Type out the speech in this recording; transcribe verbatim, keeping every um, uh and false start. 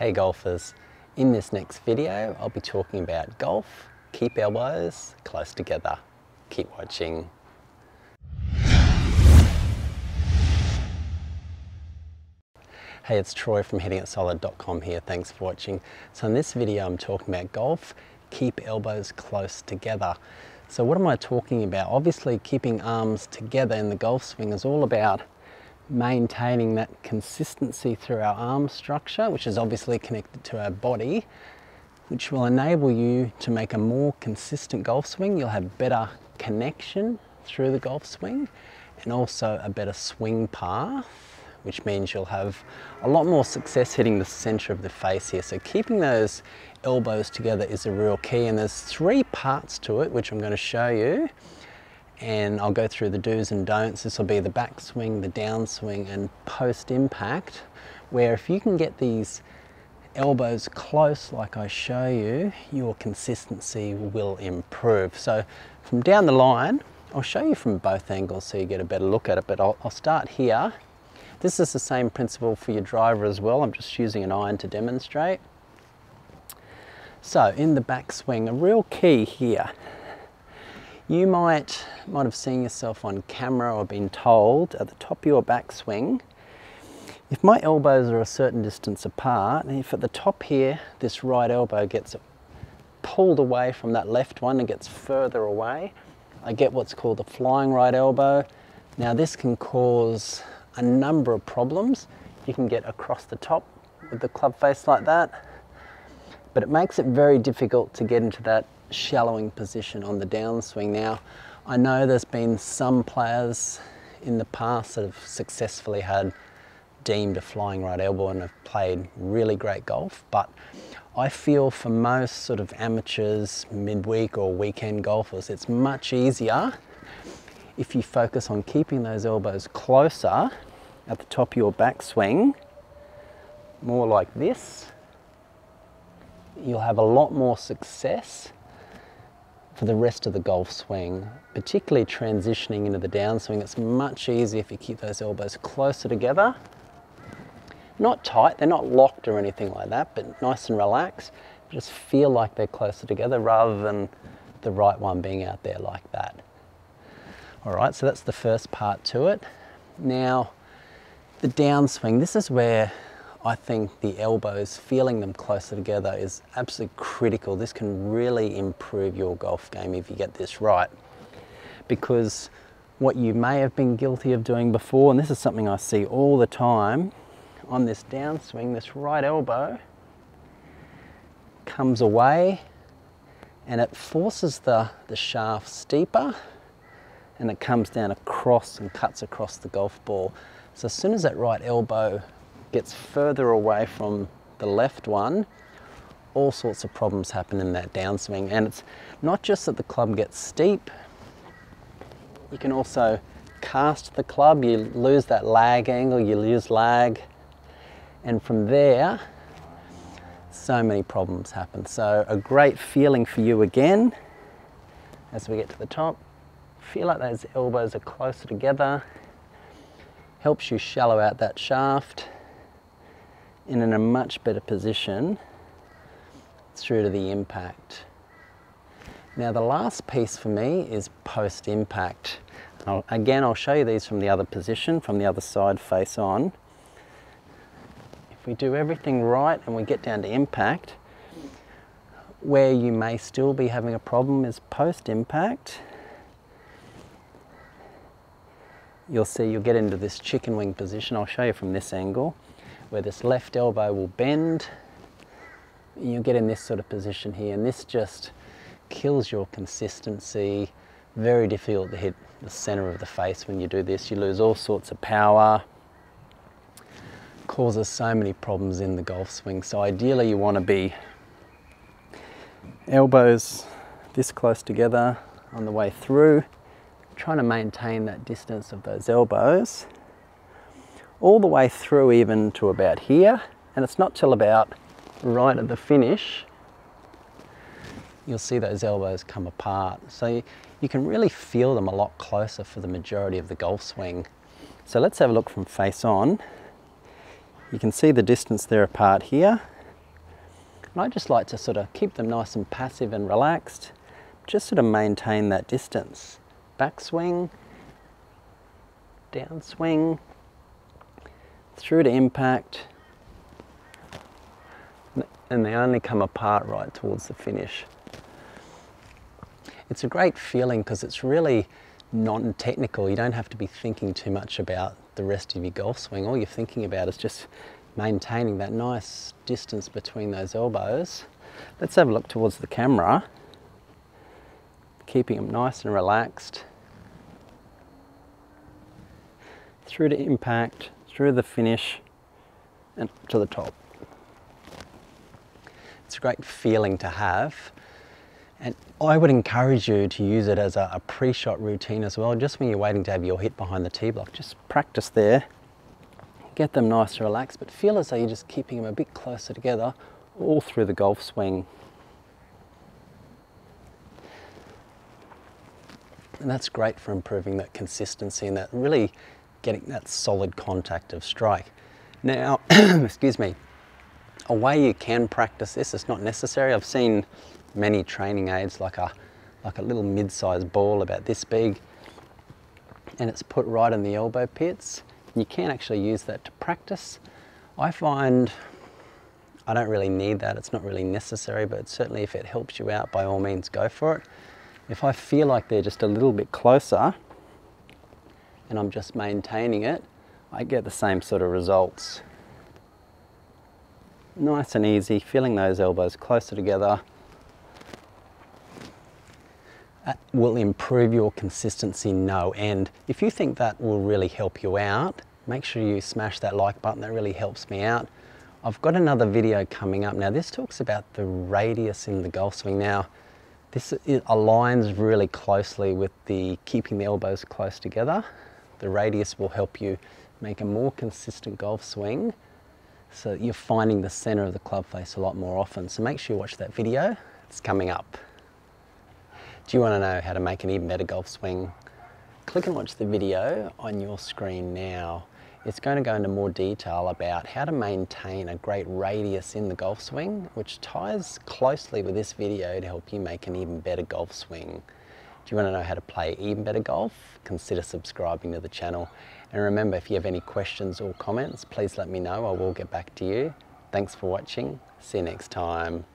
Hey golfers, in this next video I'll be talking about golf, keep our wires close together. Keep watching. Hey, it's Troy from hitting it solid dot com here, thanks for watching. So in this video I'm talking about golf, keep elbows close together. So what am I talking about? Obviously keeping arms together in the golf swing is all about maintaining that consistency through our arm structure, which is obviously connected to our body, which will enable you to make a more consistent golf swing. You'll have better connection through the golf swing and also a better swing path, which means you'll have a lot more success hitting the center of the face here. So keeping those elbows together is a real key, and there's three parts to it which I'm going to show you. And I'll go through the do's and don'ts. This will be the backswing, the downswing, and post-impact, where if you can get these elbows close like I show you, your consistency will improve. So from down the line, I'll show you from both angles so you get a better look at it, but I'll, I'll start here. This is the same principle for your driver as well. I'm just using an iron to demonstrate. So in the backswing, a real key here. You might, might have seen yourself on camera or been told at the top of your backswing, if my elbows are a certain distance apart, and if at the top here, this right elbow gets pulled away from that left one and gets further away, I get what's called a flying right elbow. Now this can cause a number of problems. You can get across the top with the club face like that, but it makes it very difficult to get into that shallowing position on the downswing. Now, I know there's been some players in the past that have successfully had deemed a flying right elbow and have played really great golf, but I feel for most sort of amateurs, midweek or weekend golfers, it's much easier if you focus on keeping those elbows closer at the top of your backswing, more like this. You'll have a lot more success for the rest of the golf swing, particularly transitioning into the downswing. It's much easier if you keep those elbows closer together. Not tight, they're not locked or anything like that, but nice and relaxed. Just feel like they're closer together rather than the right one being out there like that. All right, so that's the first part to it. Now, the downswing, this is where I think the elbows, feeling them closer together is absolutely critical. This can really improve your golf game if you get this right. Because what you may have been guilty of doing before, and this is something I see all the time, on this downswing, this right elbow comes away and it forces the, the shaft steeper and it comes down across and cuts across the golf ball. So as soon as that right elbow gets further away from the left one, all sorts of problems happen in that downswing. And it's not just that the club gets steep, you can also cast the club, you lose that lag angle, you lose lag, and from there, so many problems happen. So a great feeling for you again, as we get to the top, feel like those elbows are closer together, helps you shallow out that shaft, and in a much better position through to the impact. Now the last piece for me is post-impact. Again, I'll show you these from the other position, from the other side face on. If we do everything right and we get down to impact, where you may still be having a problem is post-impact. You'll see you'll get into this chicken wing position. I'll show you from this angle, where this left elbow will bend, and you'll get in this sort of position here, and this just kills your consistency. Very difficult to hit the center of the face when you do this. You lose all sorts of power, causes so many problems in the golf swing. So ideally you want to be elbows this close together on the way through, trying to maintain that distance of those elbows all the way through even to about here, and it's not till about right at the finish you'll see those elbows come apart. So you, you can really feel them a lot closer for the majority of the golf swing. So let's have a look from face on. You can see the distance they're apart here, And I just like to sort of keep them nice and passive and relaxed, just sort of maintain that distance. Backswing, downswing, through to impact, and they only come apart right towards the finish. It's a great feeling because it's really non-technical. You don't have to be thinking too much about the rest of your golf swing. All you're thinking about is just maintaining that nice distance between those elbows. Let's have a look towards the camera, keeping them nice and relaxed, through to impact, through the finish, and to the top. It's a great feeling to have, and I would encourage you to use it as a, a pre-shot routine as well. Just when you're waiting to have your hit behind the tee block, just practice there. Get them nice and relaxed, but feel as though you're just keeping them a bit closer together all through the golf swing. And that's great for improving that consistency and that really getting that solid contact of strike. Now, excuse me, a way you can practice this, it's not necessary. I've seen many training aids like a, like a little mid-sized ball about this big, and it's put right in the elbow pits. You can actually use that to practice. I find I don't really need that, it's not really necessary, but certainly if it helps you out, by all means go for it. If I feel like they're just a little bit closer and I'm just maintaining it, I get the same sort of results. Nice and easy, feeling those elbows closer together. That will improve your consistency no end. If you think that will really help you out, make sure you smash that like button. That really helps me out. I've got another video coming up. Now this talks about the radius in the golf swing. Now this aligns really closely with the keeping the elbows close together. The radius will help you make a more consistent golf swing, so that you're finding the center of the club face a lot more often. So make sure you watch that video. It's coming up. Do you want to know how to make an even better golf swing? Click and watch the video on your screen now. It's going to go into more detail about how to maintain a great radius in the golf swing, which ties closely with this video to help you make an even better golf swing. Do you want to know how to play even better golf? Consider subscribing to the channel. And remember, if you have any questions or comments, please let me know. I will get back to you. Thanks for watching. See you next time.